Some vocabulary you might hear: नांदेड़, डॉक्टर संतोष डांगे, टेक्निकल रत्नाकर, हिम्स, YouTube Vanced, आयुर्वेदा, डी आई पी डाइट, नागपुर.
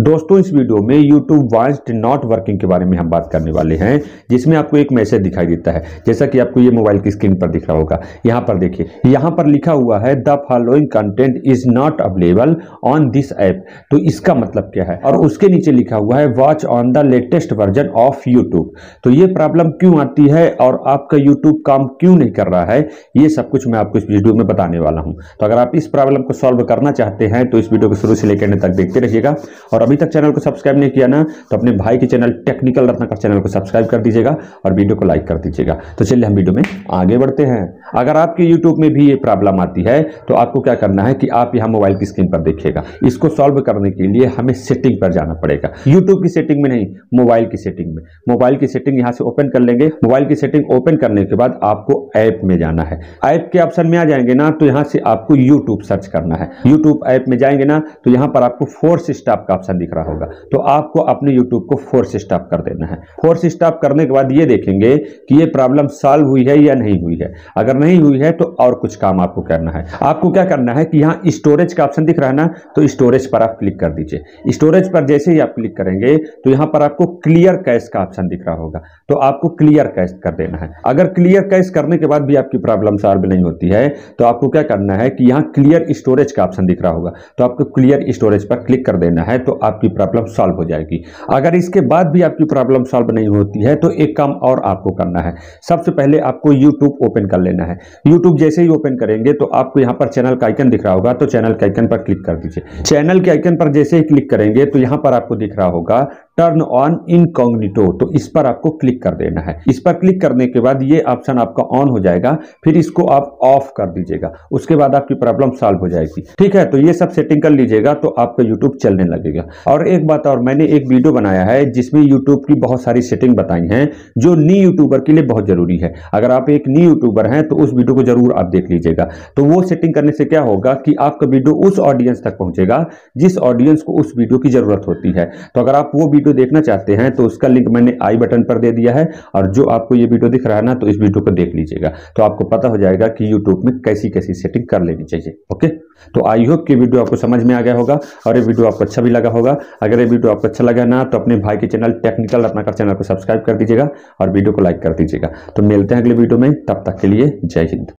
दोस्तों इस वीडियो में YouTube वांस्ड नॉट वर्किंग के बारे में हम बात करने वाले हैं, जिसमें आपको एक मैसेज दिखाई देता है, जैसा कि आपको ये मोबाइल की स्क्रीन पर दिख रहा होगा। यहाँ पर देखिए, यहाँ पर लिखा हुआ है the following content is not available on this app. तो इसका मतलब क्या है? और उसके नीचे लिखा हुआ है watch on the latest version of YouTube. तो ये प्रॉब्लम क्यों आती है और आपका यूट्यूब काम क्यों नहीं कर रहा है, ये सब कुछ मैं आपको इस वीडियो में बताने वाला हूँ। तो अगर आप इस प्रॉब्लम को सॉल्व करना चाहते हैं तो इस वीडियो को शुरू से लेकर अंत तक देखते रहिएगा। और अभी तक चैनल को सब्सक्राइब नहीं किया ना, तो अपने भाई के चैनल टेक्निकल रत्नाकर चैनल को सब्सक्राइब कर दीजिएगा और वीडियो को लाइक कर दीजिएगा। तो चलिए हम वीडियो में आगे बढ़ते हैं। अगर आपके यूट्यूब में भी ये प्रॉब्लम आती है तो आपको क्या करना है कि आप यहाँ मोबाइल की स्क्रीन पर देखिएगा। इसको सॉल्व करने के लिए हमें सेटिंग पर जाना पड़ेगा, यूट्यूब की सेटिंग में नहीं, मोबाइल की सेटिंग में। मोबाइल की सेटिंग यहाँ से ओपन कर लेंगे। मोबाइल की सेटिंग ओपन करने के बाद आपको ऐप में जाना है। ऐप के ऑप्शन में आ जाएंगे ना, तो यहाँ से आपको यूट्यूब सर्च करना है। यूट्यूब ऐप में जाएंगे ना, तो यहाँ पर आपको फोर्स स्टॉप का ऑप्शन दिख रहा होगा। तो आपको अपने यूट्यूब को फोर्स स्टॉप कर देना है। फोर्स स्टॉप करने के बाद ये देखेंगे कि ये प्रॉब्लम सॉल्व हुई है या नहीं हुई है। अगर नहीं हुई है तो और कुछ काम आपको करना है। आपको क्या करना है कि यहाँ स्टोरेज का ऑप्शन दिख रहा है ना, तो स्टोरेज पर आप क्लिक कर दीजिए। स्टोरेज पर जैसे ही आप क्लिक करेंगे तो यहाँ पर आपको क्लियर कैश का ऑप्शन दिख रहा होगा, तो आपको क्लियर कैश कर देना है। अगर क्लियर कैश करने के बाद भी आपकी प्रॉब्लम सॉल्व नहीं होती है तो आपको क्या करना है कि यहाँ क्लियर स्टोरेज का ऑप्शन दिख रहा होगा, तो आपको क्लियर स्टोरेज पर क्लिक कर देना है, तो आपकी प्रॉब्लम सॉल्व हो जाएगी। अगर इसके बाद भी आपकी प्रॉब्लम सॉल्व नहीं होती है तो एक काम और आपको करना है। सबसे पहले आपको यूट्यूब ओपन कर लेना है। यूट्यूब जैसे ही ओपन करेंगे तो आपको यहाँ पर चैनल का आइकन दिख रहा होगा, तो चैनल के आइकन पर क्लिक कर दीजिए। चैनल के आइकन पर जैसे ही क्लिक करेंगे तो यहाँ पर आपको दिख रहा होगा टर्न ऑन इनकॉग्निटो, तो इस पर आपको क्लिक कर देना है। इस पर क्लिक करने के बाद ये ऑप्शन आपका ऑन हो जाएगा, फिर इसको आप ऑफ कर दीजिएगा। उसके बाद आपकी प्रॉब्लम सॉल्व हो जाएगी। ठीक है, तो ये सब सेटिंग कर लीजिएगा तो आपका यूट्यूब चलने लगेगा। और एक बात और, मैंने एक वीडियो बनाया है जिसमें यूट्यूब की बहुत सारी सेटिंग बताई हैं जो न्यू यूट्यूबर के लिए बहुत जरूरी है। अगर आप एक न्यू यूट्यूबर हैं तो उस वीडियो को जरूर आप देख लीजिएगा। तो वो सेटिंग करने से क्या होगा कि आपका वीडियो उस ऑडियंस तक पहुंचेगा जिस ऑडियंस को उस वीडियो की जरूरत होती है। तो अगर आप वो वीडियो देखना चाहते हैं तो उसका लिंक मैंने आई बटन पर दे दिया है, और जो आपको ये वीडियो दिख रहा है ना, तो इस वीडियो को देख लीजिएगा। तो आपको पता हो जाएगा कि YouTube में कैसी कैसी सेटिंग कर लेनी चाहिए। ओके, तो आई होप कि वीडियो आपको समझ में आ गया होगा और ये वीडियो आपको अच्छा भी लगा होगा। अगर ये वीडियो आपको अच्छा लगा ना, तो अपने भाई के चैनल टेक्निकल रत्नाकर चैनल को सब्सक्राइब कर दीजिएगा और वीडियो को लाइक कर दीजिएगा। तो मिलते हैं अगले वीडियो में, तब तक के लिए जय हिंद।